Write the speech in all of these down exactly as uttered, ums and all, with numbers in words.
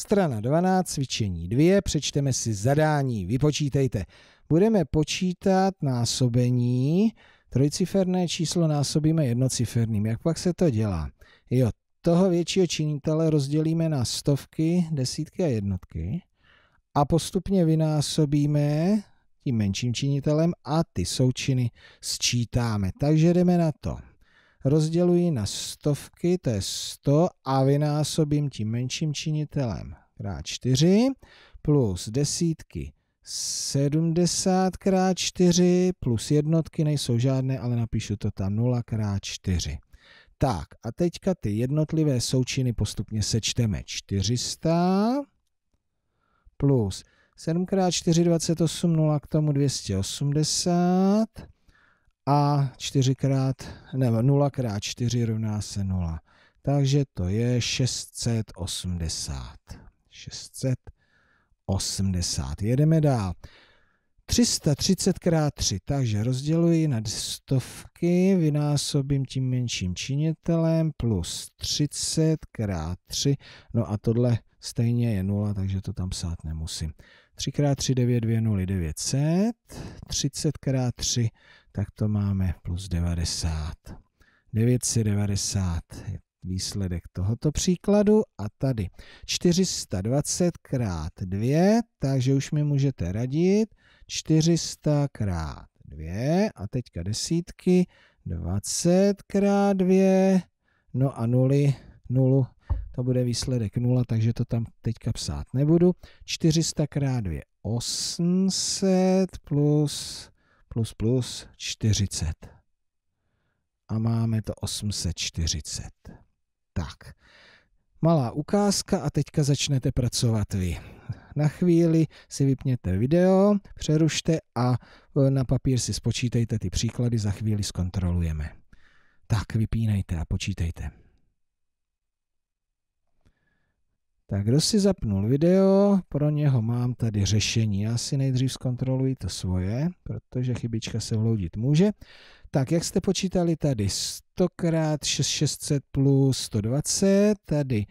Strana dvanáct, cvičení dvě, přečteme si zadání, vypočítejte. Budeme počítat násobení, trojciferné číslo násobíme jednociferným. Jak pak se to dělá? Jo, toho většího činitele rozdělíme na stovky, desítky a jednotky a postupně vynásobíme tím menším činitelem a ty součiny sčítáme. Takže jdeme na to. Rozděluji na stovky, to je sto, a vynásobím tím menším činitelem krát čtyři, plus desítky sedmdesát krát čtyři, plus jednotky, nejsou žádné, ale napíšu to tam nula krát čtyři. Tak a teďka ty jednotlivé součiny postupně sečteme. čtyři sta plus sedm krát čtyři, dvacet osm, nula k tomu dvě stě osmdesát. A nula krát čtyři rovná se nula. Takže to je šest set osmdesát. šest set osmdesát. Jedeme dál. tři sta třicet krát tři. Takže rozděluji na stovky, vynásobím tím menším činitelem, plus třicet krát tři. No a tohle stejně je nula, takže to tam psát nemusím. tři krát tři, devět, dvě nuly, devět set. třicet krát tři, tak to máme plus devadesát. devět set devadesát je výsledek tohoto příkladu a tady čtyři sta dvacet krát dvě, takže už mi můžete radit. čtyři sta krát dvě a teďka desítky, dvacet krát dvě, no a nuly, nulu, to bude výsledek nula, takže to tam teďka psát nebudu. čtyři sta krát dvě, osm set plus, plus, plus čtyřicet. A máme to osm set čtyřicet. Tak, malá ukázka a teďka začnete pracovat vy. Na chvíli si vypněte video, přerušte a na papír si spočítejte ty příklady, za chvíli zkontrolujeme. Tak, vypínejte a počítejte. Tak, kdo si zapnul video, pro něho mám tady řešení. Já si nejdřív zkontroluji to svoje, protože chybička se vloudit může. Tak, jak jste počítali tady sto krát šest set plus sto dvacet, tady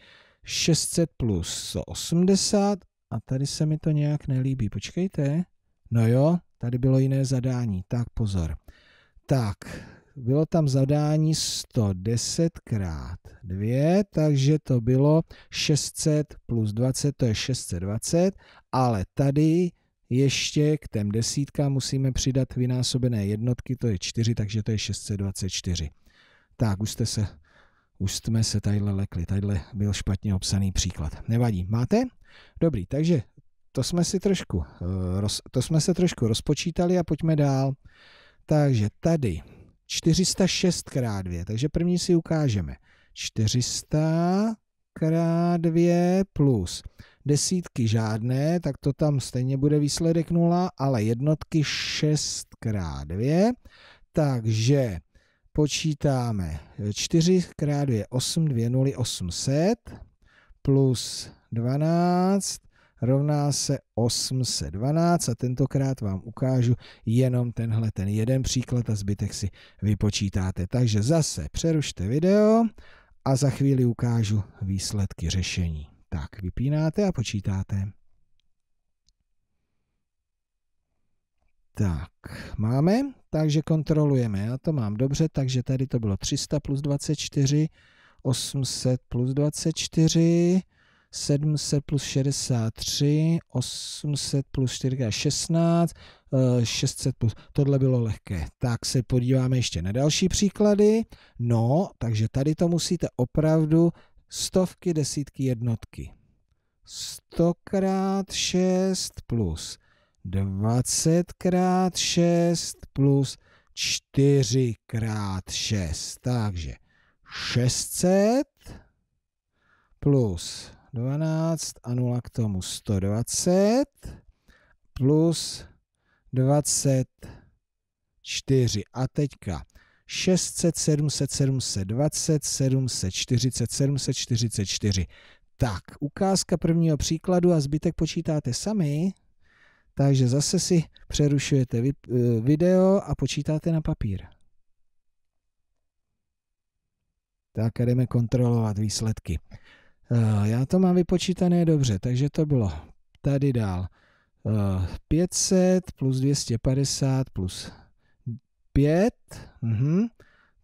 šest set plus sto osmdesát, a tady se mi to nějak nelíbí. Počkejte. No jo, tady bylo jiné zadání. Tak pozor. Tak, bylo tam zadání sto deset krát dvě, takže to bylo šest set plus dvacet, to je šest set dvacet, ale tady ještě k těm desítkám musíme přidat vynásobené jednotky, to je čtyři, takže to je šest set dvacet čtyři. Tak, už jste se, už jsme se tadyhle lekli, tadyhle byl špatně obsaný příklad. Nevadí, máte? Dobrý, takže to jsme si trošku, to jsme se trošku rozpočítali a pojďme dál. Takže tady čtyři sta šest krát dvě, takže první si ukážeme. čtyři sta krát dvě plus desítky žádné, tak to tam stejně bude výsledek nula, ale jednotky šest krát dvě, takže počítáme čtyři krát dvě, osm, dvě nuly, osm set plus dvanáct rovná se osm set dvanáct a tentokrát vám ukážu jenom tenhle ten jeden příklad a zbytek si vypočítáte. Takže zase přerušte video a za chvíli ukážu výsledky řešení. Tak, vypínáte a počítáte. Tak, máme, takže kontrolujeme. Já to mám dobře, takže tady to bylo tři sta plus dvacet čtyři, osm set plus dvacet čtyři, sedm set plus šedesát tři, osm set plus čtyři, šestnáct, šest set plus, tohle bylo lehké. Tak se podíváme ještě na další příklady. No, takže tady to musíte opravdu stovky, desítky, jednotky. sto krát šest plus dvacet krát šest plus čtyři krát šest. Takže šest set plus dvanáct a nula k tomu sto dvacet plus dvacet čtyři. A teďka šest set, sedm set, sedm set dvacet, sedm set čtyřicet, sedm set čtyřicet čtyři. Tak, ukázka prvního příkladu a zbytek počítáte sami. Takže zase si přerušujete video a počítáte na papír. Tak jdeme kontrolovat výsledky. Já to mám vypočítané dobře, takže to bylo tady dál. pět set plus dvě stě padesát plus pět. Mhm.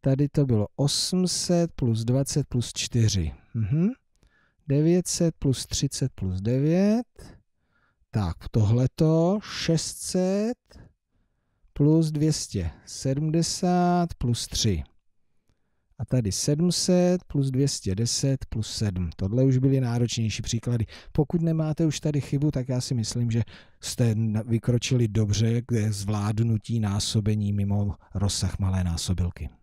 Tady to bylo osm set plus dvacet plus čtyři. Mhm. devět set plus třicet plus devět. Tak, tohleto šest set plus dvě stě sedmdesát plus tři. A tady sedm set plus dvě stě deset plus sedm. Tohle už byly náročnější příklady. Pokud nemáte už tady chybu, tak já si myslím, že jste vykročili dobře k zvládnutí násobení mimo rozsah malé násobilky.